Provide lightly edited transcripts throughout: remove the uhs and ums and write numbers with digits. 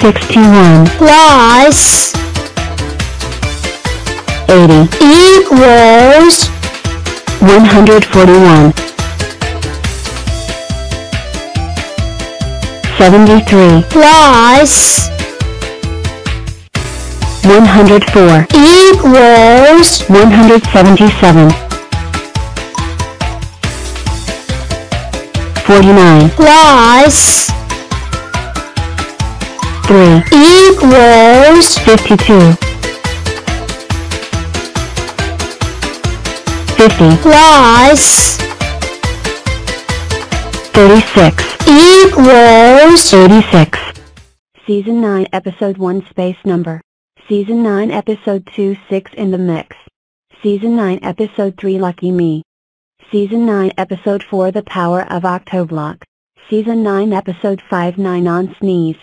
61 plus 80 equals 141. 73 plus 104 equals 177. 49 plus 3 equals 52. 50 plus 36 equals 86. Season 9, Episode 1, Space Number. Season 9, Episode 2, 6 in the Mix. Season 9, Episode 3, Lucky Me. Season 9, Episode 4, The Power of Octoblock. Season 9, Episode 5, 9 on Sneeze.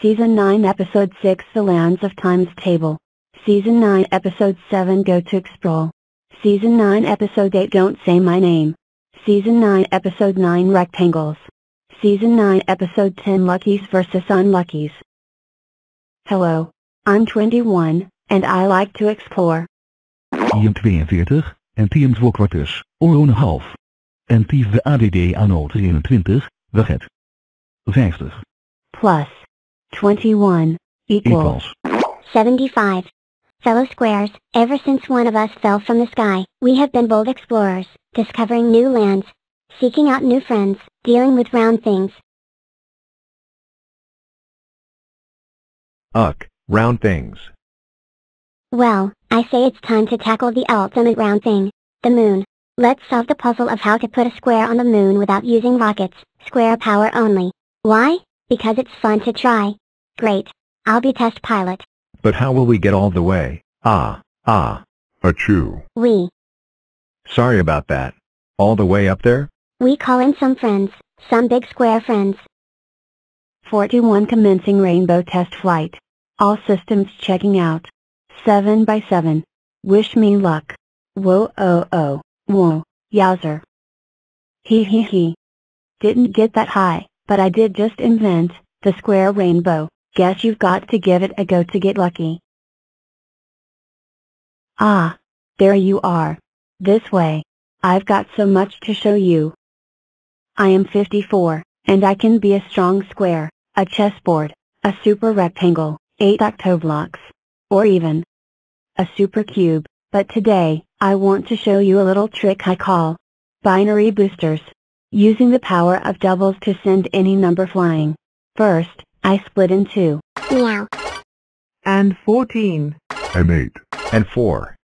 Season 9, Episode 6, The Lands of Time's Table. Season 9, Episode 7, Go to Explore. Season 9, Episode 8, Don't Say My Name. Season 9, Episode 9, Rectangles. Season 9, Episode 10, Luckies vs. Unluckies. Hello, I'm 21, and I like to explore. Team 42, en team Zwokwartus, oronenhalf. En tief de ADD anno 23, de het. 50. Plus 21 equals 75. Fellow squares, ever since one of us fell from the sky, we have been bold explorers, discovering new lands, seeking out new friends, dealing with round things. Ugh, round things. Well, I say it's time to tackle the ultimate round thing, the moon. Let's solve the puzzle of how to put a square on the moon without using rockets, square power only. Why? Because it's fun to try. Great. I'll be test pilot. But how will we get all the way? Achoo. We. Sorry about that. All the way up there? We call in some friends, some big square friends. 41 commencing rainbow test flight. All systems checking out. 7 by 7. Wish me luck. Whoa. Whoa, yowzer. He. Didn't get that high, but I did just invent the square rainbow. Guess you've got to give it a go to get lucky. Ah, there you are. This way. I've got so much to show you. I am 54, and I can be a strong square, a chessboard, a super rectangle, 8 octoblocks, or even a super cube, but today, I want to show you a little trick I call binary boosters, using the power of doubles to send any number flying. First, I split in 2. Meow. And 14. And 8. And 4.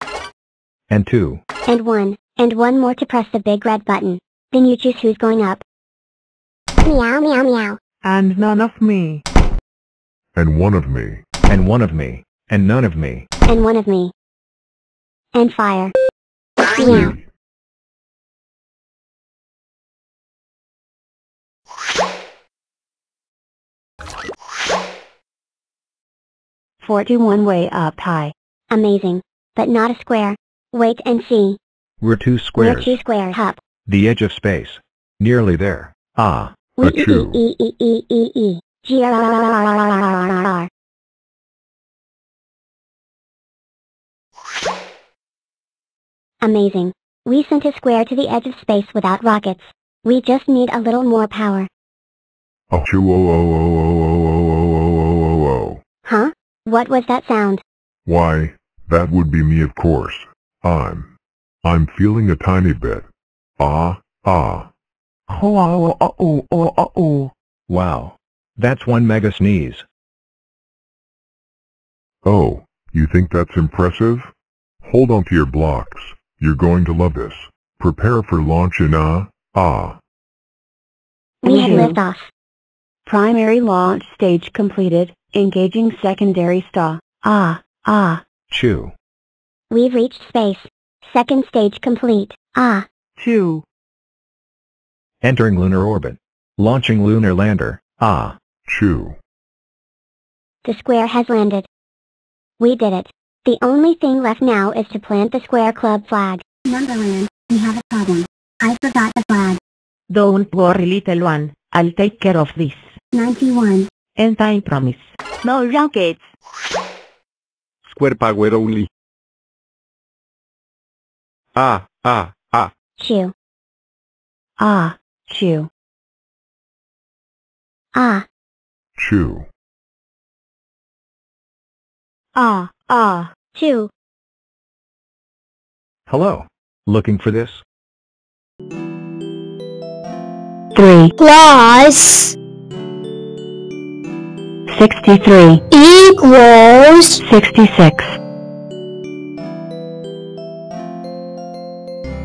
And 2. And 1. And one more to press the big red button. Then you choose who's going up. Meow meow meow. And none of me. And one of me. And one of me. And none of me. And one of me. And fire. Meow. Yeah. 41 way up high. Amazing. But not a square. Wait and see. We're two squares. We're 2 squares up. The edge of space. Nearly there. Ah. Achoo. Grrrr. Amazing. We sent a square to the edge of space without rockets. We just need a little more power. Achoo. Huh? What was that sound? Why, that would be me, of course. I'm feeling a tiny bit. Oh. Wow. That's one mega sneeze. Oh, you think that's impressive? Hold on to your blocks. You're going to love this. Prepare for launch in We have lifted off. Primary launch stage completed. Engaging secondary star. Achoo. We've reached space. Second stage complete. Achoo. Entering lunar orbit. Launching lunar lander. Achoo. The square has landed. We did it. The only thing left now is to plant the square club flag. Numberland, we have a problem. I forgot the flag. Don't worry, little one. I'll take care of this. 91. And I promise. No rockets. Square power only. Ah. Chew. Ah, chew. Ah. Chew. Ah, ah, chew. Hello. Looking for this? 3 plus 63 equals 66.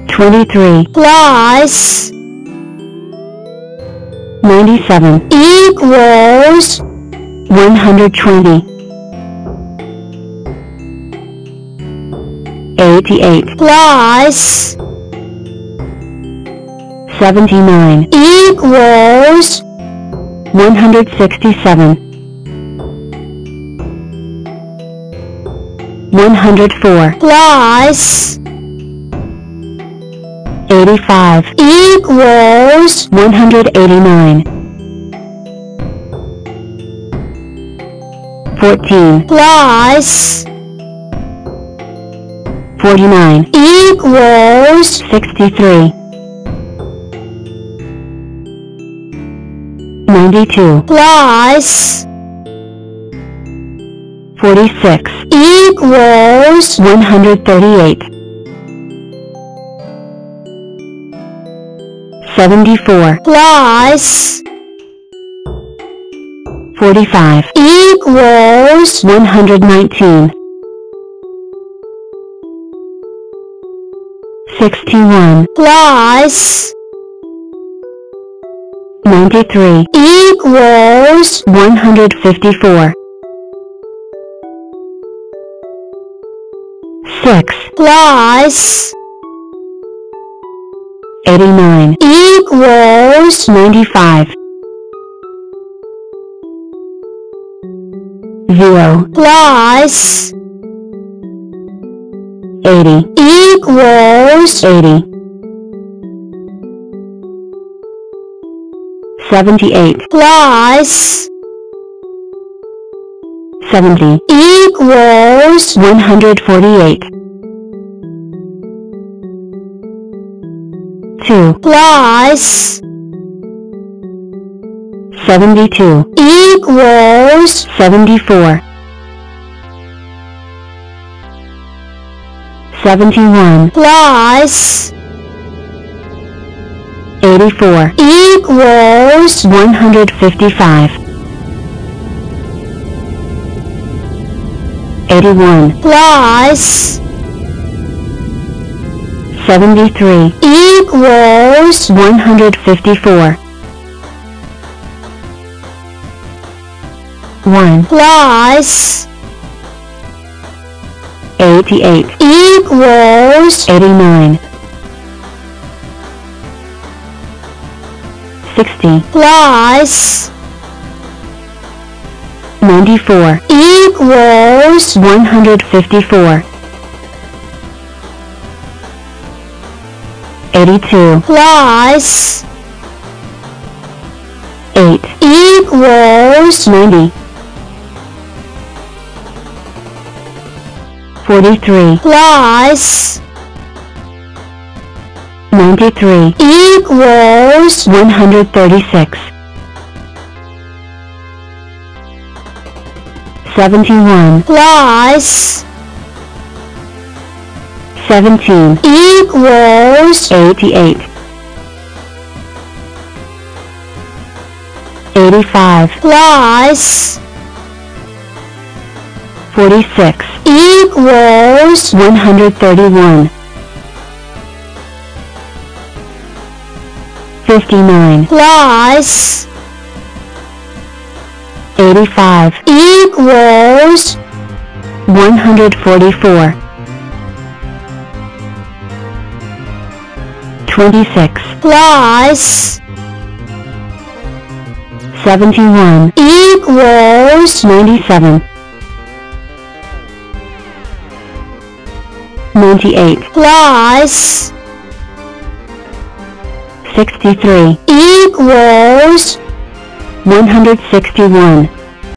23 plus 97 equals 120. 88 plus 79 equals 167. 104 plus 85 equals 189. 14 plus 49 equals 63. 92 plus 46 equals 138. 74 plus 45 equals 119. 61 plus 93 equals 154. 6 plus 89 equals 95. 0 plus 80 equals 80. 78 plus 70 equals 148. 2 plus 72 equals 74. 71 plus 84 equals 155. 81 plus 73 equals 154. 1 plus 88 equals 89. 60 plus 94 equals 154. 82 plus 8 equals 90. 43 plus 93 equals 136. 71 plus 17 equals 88. 85 plus 46 equals 131. 59 plus 85 equals 144. 26 plus 71 equals 97. 98 plus 63 equals 161.